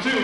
When